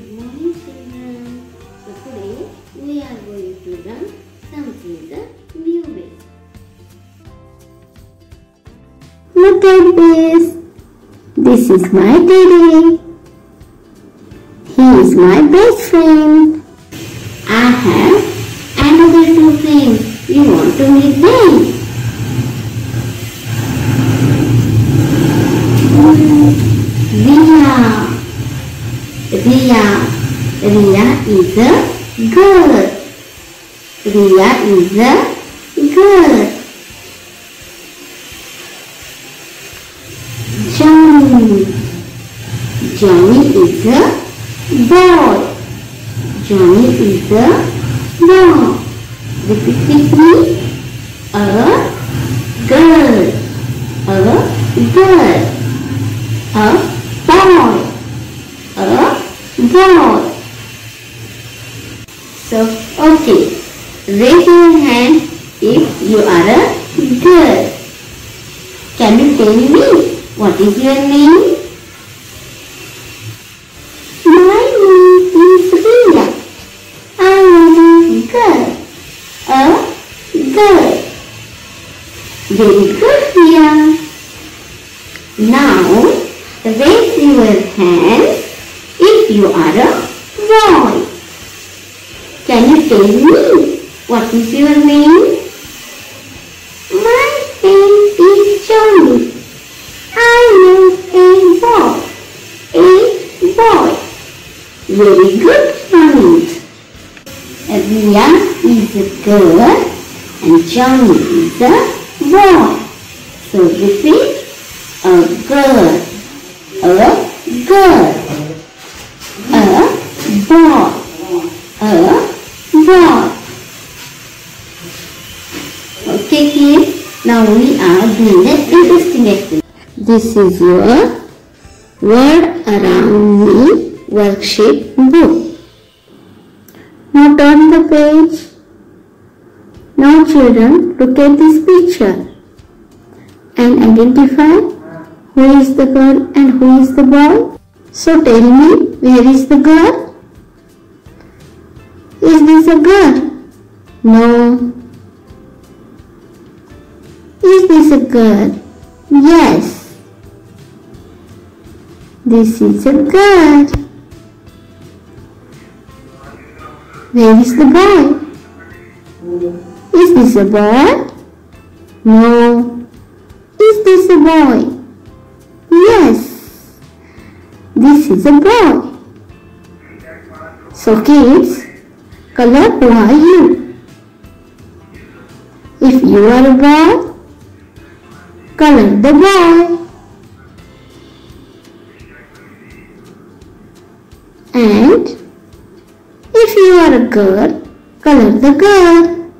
Good morning, children. So today we are going to learn something is a new base. Look at this. This is my daddy. He is my best friend. I have another two friends. You want to meet them? Riya is a girl. Riya is a girl. Johnny. Johnny is a boy. Johnny is a boy. Repeat with me. A girl. A girl. A boy. Boy. So, okay, raise your hand if you are a girl. Can you tell me what is your name? My name is Riya. I am a girl. A girl. Very good, Riya. Now, raise your hand if you are a boy. Can you tell me what is your name? My name is Johnny. I am a boy. A boy. Very good, Johnny. Riya is a girl and Johnny is a boy. So repeat, a girl. A girl. A boy. A boy. Okay kids, now we are doing an interesting exercise. This is your Word Around Me worksheet book. Now turn the page. Now children, look at this picture and identify who is the girl and who is the boy. So tell me, where is the girl? Is this a girl? No. Is this a girl? Yes. This is a girl. Where is the boy? Is this a boy? No. Is this a boy? Yes. This is a boy. So kids, color, who are you? If you are a boy, color the boy. And if you are a girl, color the girl.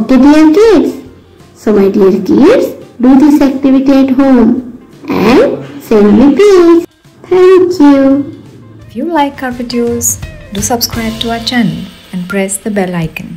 Okay dear kids, so my dear kids, do this activity at home and send me peace. Thank you. If you like our videos, do subscribe to our channel and press the bell icon.